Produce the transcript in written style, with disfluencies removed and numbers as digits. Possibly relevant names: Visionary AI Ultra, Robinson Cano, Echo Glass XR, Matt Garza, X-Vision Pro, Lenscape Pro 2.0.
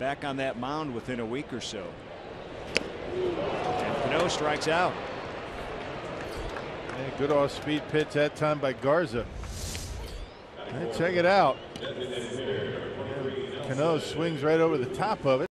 back on that mound within a week or so. And Cano strikes out. And a good off-speed pitch that time by Garza. And check it out. Cano swings right over the top of it.